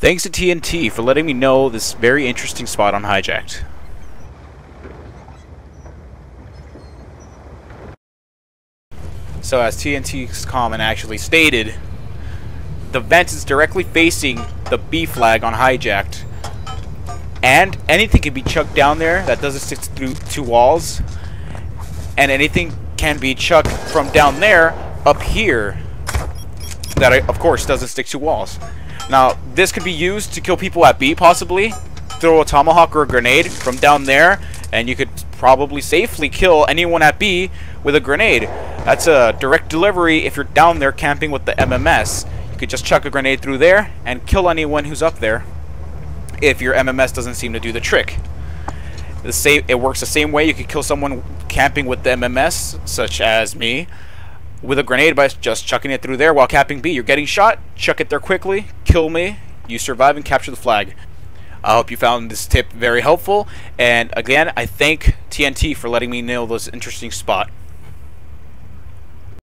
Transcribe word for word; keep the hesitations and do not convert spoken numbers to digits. Thanks to T N T for letting me know this very interesting spot on Hijacked. So as T N T's comment actually stated, the vent is directly facing the B flag on Hijacked, and anything can be chucked down there that doesn't stick through two walls, and anything can be chucked from down there up here that of course doesn't stick to walls. Now this could be used to kill people at B, possibly throw a tomahawk or a grenade from down there, and you could probably safely kill anyone at B with a grenade. That's a direct delivery. If you're down there camping with the M M S, you could just chuck a grenade through there and kill anyone who's up there if your M M S doesn't seem to do the trick. The same, it works the same way. You could kill someone camping with the M M S, such as me, with a grenade by just chucking it through there while capping B. You're getting shot, chuck it there quickly, kill me, you survive and capture the flag. I hope you found this tip very helpful, and again, I thank T N T for letting me know this interesting spot.